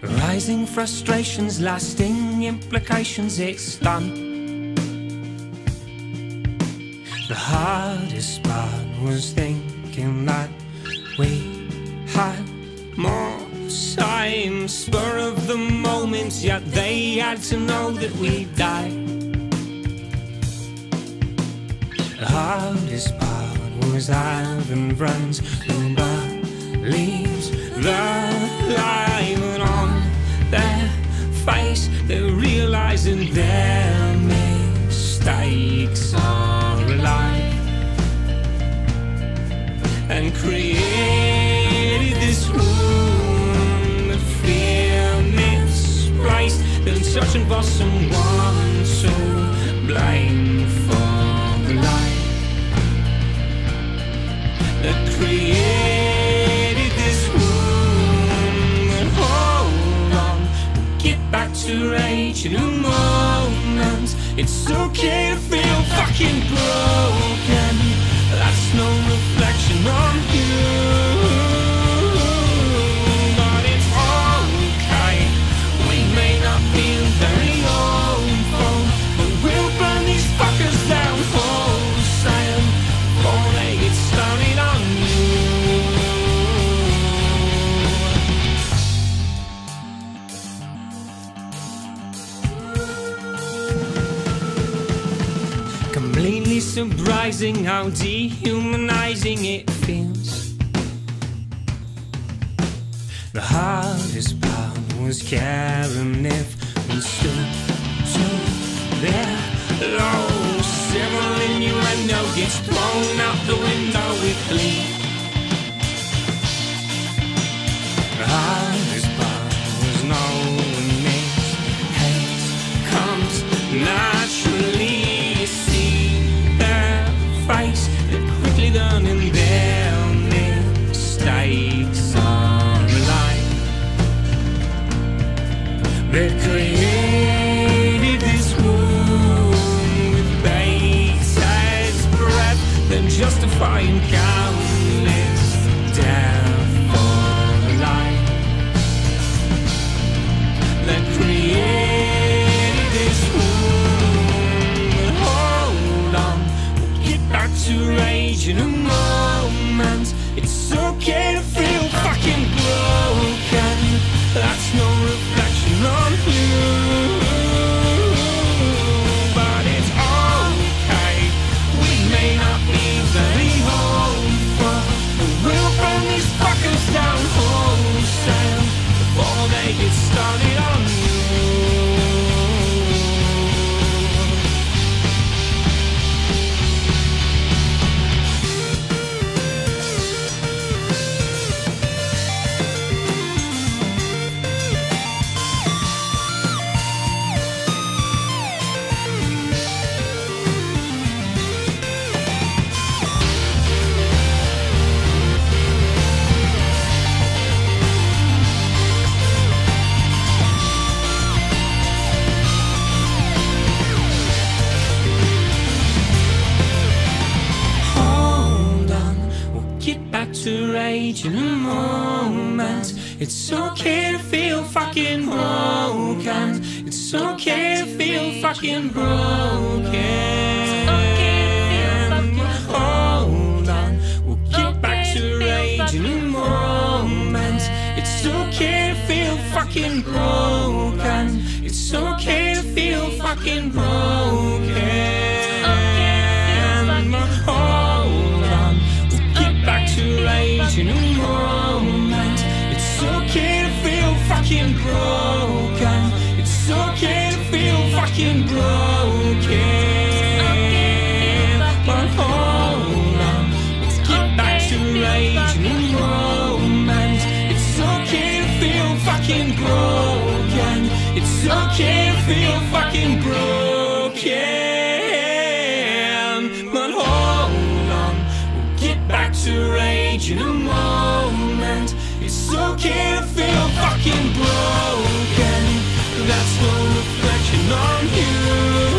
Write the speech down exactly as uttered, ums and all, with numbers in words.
Rising frustrations, lasting implications, it's done. The hardest part was thinking that we had more time. Spur of the moment, yet they had to know that we died. The hardest part was having friends who believes the lie, and on their face they're realising their mistakes are alive and created this room that fear misplaced them, searching for someone to blame for the lie that created rage in a moment. It's okay to feel fucking broken. That's no reflection on you, but it's okay. We may not feel very hopeful, but we'll burn these fuckers down wholesale before they get started on you. Completely surprising how dehumanizing it feels. The hardest part was caring if we stood to their low. Civil innuendo gets blown out the window with glee. The hardest part was knowing this hate comes naturally. And their mistakes are alive. They created this wound with bated breath, then justifying countless death for life. They created this wound. Hold on, get back to rage in a moment. It's okay to feel fucking broken. That's no reflection on you, but it's okay. We may not be very hopeful, but we'll burn these fuckers down wholesale before they get started on you. To rage in a moment. It's okay to feel fucking broken. It's okay to feel fucking broken. Hold on, we'll get back to rage in a moment. It's okay to feel fucking broken. It's okay to feel fucking broken. Rage in a moment. It's okay to feel fucking broken. It's okay to feel fucking broken. But hold on, let's get back to rage in a moment. It's okay to feel fucking broken. It's okay to feel fucking broken. To rage in a moment. It's okay to feel fucking broken. That's no reflection on you.